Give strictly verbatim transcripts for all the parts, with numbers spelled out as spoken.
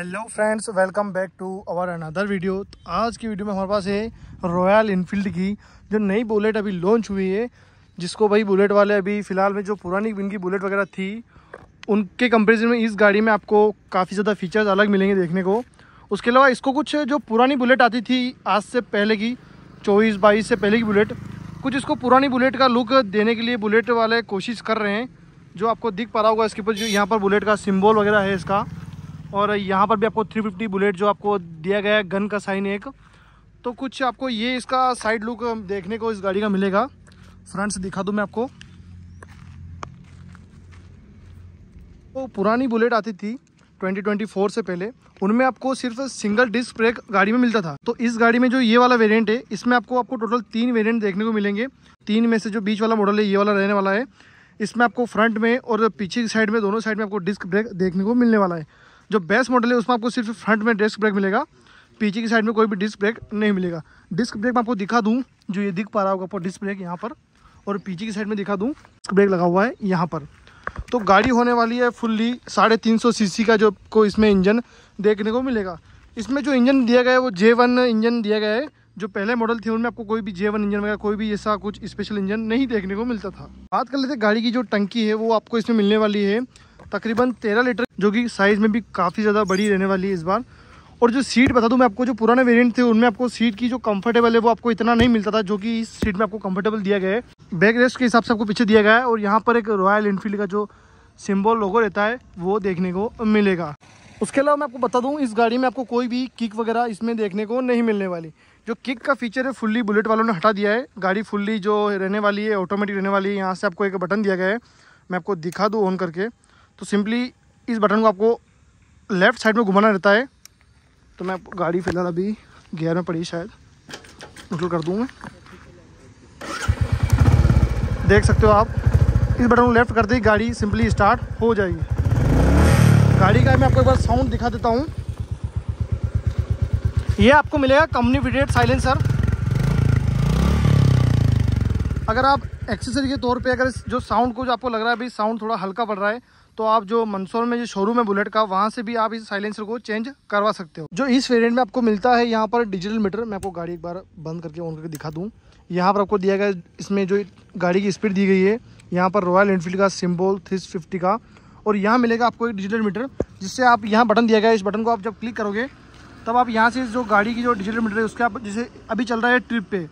Hello friends, welcome back to our another video. तो आज की वीडियो में हमारे पास है रॉयल इनफील्ड की जो नई बुलेट अभी लॉन्च हुई है, जिसको भाई बुलेट वाले अभी फ़िलहाल में जो पुरानी इनकी बुलेट वगैरह थी उनके कंपैरिजन में इस गाड़ी में आपको काफ़ी ज़्यादा फीचर्स अलग मिलेंगे देखने को। उसके अलावा इसको कुछ जो पुरानी बुलेट आती थी आज से पहले की चौबीस बाईस से पहले की बुलेट, कुछ इसको पुरानी बुलेट का लुक देने के लिए बुलेट वाले कोशिश कर रहे हैं। जो आपको दिख पा रहा होगा इसके ऊपर जो यहाँ पर बुलेट का सिम्बॉल वगैरह है इसका, और यहाँ पर भी आपको थ्री फिफ्टी बुलेट जो आपको दिया गया है गन का साइन एक, तो कुछ आपको ये इसका साइड लुक देखने को इस गाड़ी का मिलेगा। फ्रंट से दिखा दूँ मैं आपको, वो पुरानी बुलेट आती थी ट्वेंटी ट्वेंटी फोर से पहले, उनमें आपको सिर्फ सिंगल डिस्क ब्रेक गाड़ी में मिलता था। तो इस गाड़ी में जो ये वाला वेरिएंट है इसमें आपको आपको टोटल तीन वेरिएंट देखने को मिलेंगे। तीन में से जो बीच वाला मॉडल है ये वाला रहने वाला है। इसमें आपको फ्रंट में और पीछे की साइड में दोनों साइड में आपको डिस्क ब्रेक देखने को मिलने वाला है। जो बेस्ट मॉडल है उसमें आपको सिर्फ फ्रंट में डिस्क ब्रेक मिलेगा, पीछे की साइड में कोई भी डिस्क ब्रेक नहीं मिलेगा। डिस्क ब्रेक मैं आपको दिखा दूं, जो ये दिख पा रहा होगा आपको डिस्क ब्रेक यहाँ पर, और पीछे की साइड में दिखा दूं डिस्क ब्रेक लगा हुआ है यहाँ पर। तो गाड़ी होने वाली है फुल्ली साढ़े तीन सौ सी सी का जो आपको इसमें इंजन देखने को मिलेगा। इसमें जो इंजन दिया गया है वो जे वन इंजन दिया गया है। जो पहले मॉडल थे उनमें आपको कोई भी जे वन इंजन वगैरह कोई भी ऐसा कुछ स्पेशल इंजन नहीं देखने को मिलता था। बात कर लेते हैं गाड़ी की, जो टंकी है वो आपको इसमें मिलने वाली है तकरीबन तेरह लीटर, जो कि साइज़ में भी काफ़ी ज़्यादा बड़ी रहने वाली है इस बार। और जो सीट बता दूं मैं आपको, जो पुराने वेरिएंट थे उनमें आपको सीट की जो कंफर्टेबल है वो आपको इतना नहीं मिलता था, जो कि इस सीट में आपको कंफर्टेबल दिया गया है। बैक रेस्ट के हिसाब से आपको पीछे दिया गया है, और यहाँ पर एक रॉयल एनफील्ड का जो सिम्बॉल लोगो रहता है वो देखने को मिलेगा। उसके अलावा मैं आपको बता दूँ इस गाड़ी में आपको कोई भी किक वगैरह इसमें देखने को नहीं मिलने वाली। जो किक का फीचर है फुल्ली बुलेट वालों ने हटा दिया है। गाड़ी फुल्ली जो रहने वाली है ऑटोमेटिक रहने वाली है। यहाँ से आपको एक बटन दिया गया है, मैं आपको दिखा दूँ ऑन करके। तो सिंपली इस बटन को आपको लेफ़्ट साइड में घुमाना रहता है। तो मैं गाड़ी फ़िलहाल अभी गियर में पड़ी, शायद न्यूट्रल कर दूँ मैं, देख सकते हो आप। इस बटन को लेफ़्ट करते ही गाड़ी सिंपली स्टार्ट हो जाएगी। गाड़ी का मैं आपको एक बार साउंड दिखा देता हूँ। ये आपको मिलेगा कंपनी फिटेड साइलेंसर। अगर आप एक्सेसरी के तौर पे अगर जो साउंड को जो आपको लग रहा है भाई साउंड थोड़ा हल्का पड़ रहा है, तो आप जो मंदसौर में जो शोरूम है बुलेट का वहाँ से भी आप इस साइलेंसर को चेंज करवा सकते हो। जो इस वेरिएंट में आपको मिलता है यहाँ पर डिजिटल मीटर, मैं आपको गाड़ी एक बार बंद करके ऑन करके दिखा दूँ। यहाँ पर आपको दिया गया इसमें जो गाड़ी की स्पीड दी गई है, यहाँ पर रॉयल एनफील्ड का सिम्बॉल थ्री फिफ्टी का, और यहाँ मिलेगा आपको एक डिजिटल मीटर, जिससे आप यहाँ बटन दिया गया है, इस बटन को आप जब क्लिक करोगे तब आप यहाँ से जो गाड़ी की जो डिजिटल मीटर है उसके आप, जैसे अभी चल रहा है ट्रिप पे,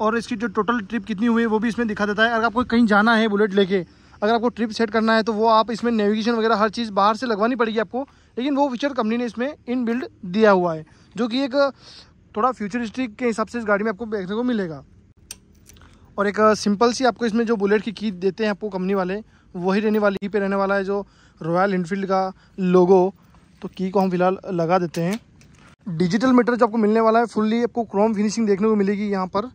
और इसकी जो टोटल ट्रिप कितनी हुई है वो भी इसमें दिखा देता है। अगर आपको कहीं जाना है बुलेट लेके, अगर आपको ट्रिप सेट करना है, तो वो आप इसमें नेविगेशन वगैरह हर चीज़ बाहर से लगवानी पड़ेगी आपको, लेकिन वो फीचर कंपनी ने इसमें इन बिल्ड दिया हुआ है, जो कि एक थोड़ा फ्यूचरिस्टिक के हिसाब से इस गाड़ी में आपको देखने को मिलेगा। और एक सिंपल सी आपको इसमें जो बुलेट की की देते हैं आपको कंपनी वाले, वही रहने वाली पे रहने वाला है जो रॉयल एनफील्ड का लोगो। तो की को हम फिलहाल लगा देते हैं। डिजिटल मीटर जो आपको मिलने वाला है फुल्ली आपको क्रोम फिनिशिंग देखने को मिलेगी यहाँ पर।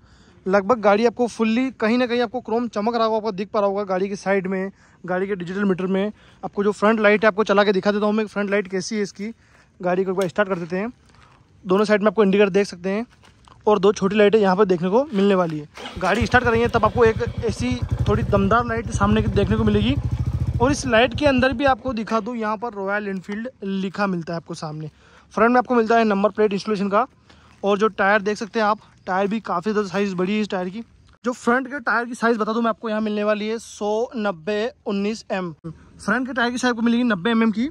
लगभग गाड़ी आपको फुल्ली कहीं ना कहीं आपको क्रोम चमक रहा होगा, आपको दिख पा रहा होगा गाड़ी के साइड में, गाड़ी के डिजिटल मीटर में। आपको जो फ्रंट लाइट है आपको चला के दिखा देता हूँ मैं, फ्रंट लाइट कैसी है इसकी। गाड़ी को एक बार स्टार्ट कर देते हैं। दोनों साइड में आपको इंडिकेटर देख सकते हैं, और दो छोटी लाइटें यहाँ पर देखने को मिलने वाली है। गाड़ी स्टार्ट करेंगे तब आपको एक ऐसी थोड़ी दमदार लाइट सामने देखने को मिलेगी, और इस लाइट के अंदर भी आपको दिखा दूँ यहाँ पर रॉयल एनफील्ड लिखा मिलता है आपको सामने। फ्रंट में आपको मिलता है नंबर प्लेट इंस्टॉलेशन का, और जो टायर देख सकते हैं आप, टायर भी काफ़ी ज़्यादा साइज़ बड़ी है इस टायर की। जो फ्रंट के टायर की साइज़ बता दूं मैं आपको, यहाँ मिलने वाली है सौ नब्बे उन्नीस एम। फ्रंट के टायर की साइज़ को मिलेगी नब्बे एम एम की,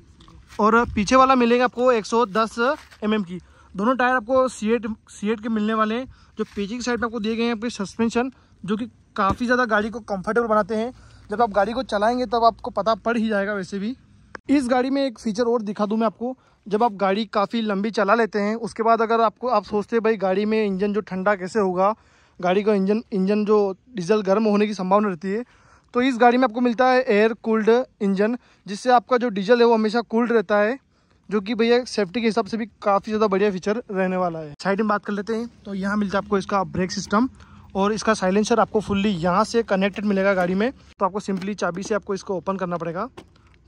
और पीछे वाला मिलेगा आपको एक सौ दस एम एम की। दोनों टायर आपको सी एट सी एट के मिलने वाले हैं। जो पीछे की साइड में आपको दिए गए हैं आपके सस्पेंशन, जो कि काफ़ी ज़्यादा गाड़ी को कम्फर्टेबल बनाते हैं। जब आप गाड़ी को चलाएँगे तब आपको पता पड़ ही जाएगा। वैसे भी इस गाड़ी में एक फ़ीचर और दिखा दूं मैं आपको, जब आप गाड़ी काफ़ी लंबी चला लेते हैं उसके बाद अगर आपको आप सोचते हैं भाई गाड़ी में इंजन जो ठंडा कैसे होगा, गाड़ी का इंजन इंजन जो डीजल गर्म होने की संभावना रहती है, तो इस गाड़ी में आपको मिलता है एयर कूल्ड इंजन, जिससे आपका जो डीजल है वो हमेशा कूल्ड रहता है, जो कि भैया सेफ्टी के हिसाब से भी काफ़ी ज़्यादा बढ़िया फीचर रहने वाला है। साइड में बात कर लेते हैं, तो यहाँ मिलता है आपको इसका ब्रेक सिस्टम, और इसका साइलेंसर आपको फुल्ली यहाँ से कनेक्टेड मिलेगा गाड़ी में। तो आपको सिंपली चाबी से आपको इसको ओपन करना पड़ेगा।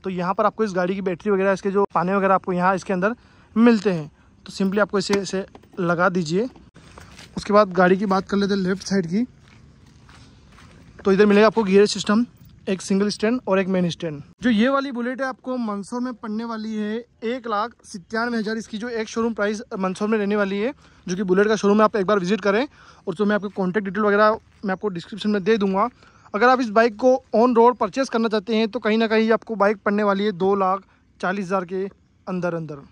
तो यहाँ पर आपको इस गाड़ी की बैटरी वगैरह, इसके जो पाने वगैरह आपको यहाँ इसके अंदर मिलते हैं। तो सिंपली आपको इसे इसे लगा दीजिए। उसके बाद गाड़ी की बात कर लेते हैं लेफ्ट साइड की, तो इधर मिलेगा आपको गियर सिस्टम, एक सिंगल स्टैंड और एक मेन स्टैंड। जो ये वाली बुलेट है आपको मंदसौर में पड़ने वाली है एक लाख सत्तानवे हज़ार। इसकी जो एक शोरूम प्राइस मंदसौर में रहने वाली है, जो कि बुलेट का शोरूम है। आप एक बार विजिट करें और जो मैं आपको कॉन्टैक्ट डिटेल वगैरह मैं आपको डिस्क्रिप्शन में दे दूँगा। अगर आप इस बाइक को ऑन रोड परचेस करना चाहते हैं तो कहीं ना कहीं आपको बाइक पड़ने वाली है दो लाख चालीस हज़ार के अंदर अंदर।